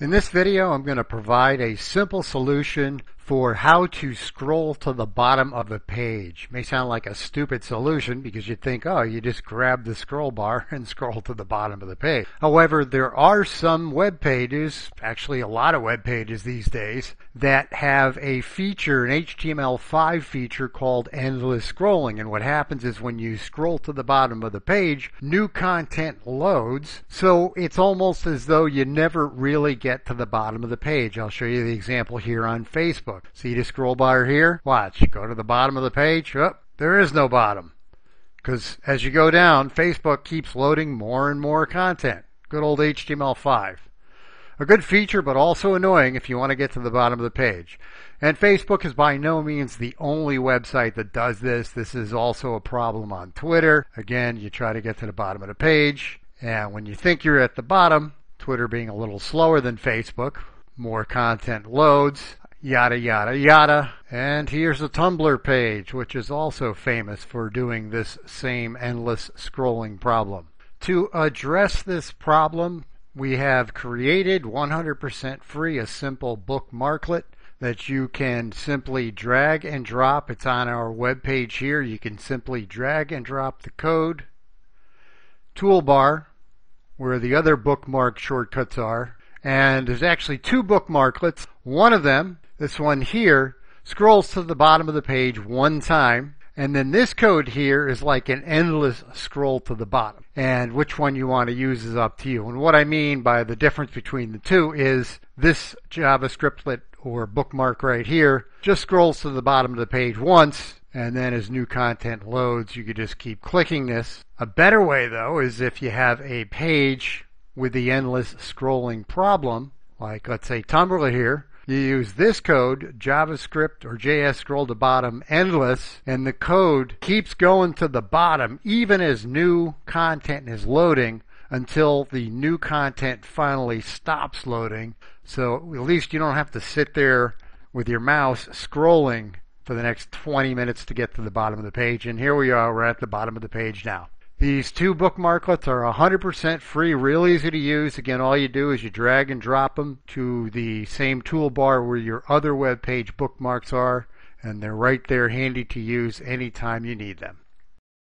In this video, I'm going to provide a simple solution for how to scroll to the bottom of a page. It may sound like a stupid solution because you think, oh, you just grab the scroll bar and scroll to the bottom of the page. However, there are some web pages, actually a lot of web pages these days, that have a feature, an HTML5 feature called endless scrolling. And what happens is when you scroll to the bottom of the page, new content loads. So it's almost as though you never really get to the bottom of the page. I'll show you the example here on Facebook. See the scroll bar here? Watch. Go to the bottom of the page. Oh, there is no bottom. Because as you go down, Facebook keeps loading more and more content. Good old HTML5. A good feature, but also annoying if you want to get to the bottom of the page. And Facebook is by no means the only website that does this. This is also a problem on Twitter. Again, you try to get to the bottom of the page, and when you think you're at the bottom, Twitter being a little slower than Facebook, more content loads, yada, yada, yada. And here's the Tumblr page, which is also famous for doing this same endless scrolling problem. To address this problem, we have created 100% free a simple bookmarklet that you can simply drag and drop. It's on our web page here. You can simply drag and drop the code, toolbar, where the other bookmark shortcuts are. And there's actually two bookmarklets. One of them, this one here, scrolls to the bottom of the page one time. And then this code here is like an endless scroll to the bottom. And which one you want to use is up to you. And what I mean by the difference between the two is this JavaScriptlet or bookmark right here just scrolls to the bottom of the page once. And then as new content loads, you could just keep clicking this. A better way, though, is if you have a page with the endless scrolling problem, like let's say Tumblr here. You use this code, JavaScript or JS scroll to bottom endless, and the code keeps going to the bottom even as new content is loading until the new content finally stops loading. So at least you don't have to sit there with your mouse scrolling for the next 20 minutes to get to the bottom of the page. And here we are, we're at the bottom of the page now. These two bookmarklets are 100% free, real easy to use. Again, all you do is you drag and drop them to the same toolbar where your other web page bookmarks are, and they're right there handy to use anytime you need them.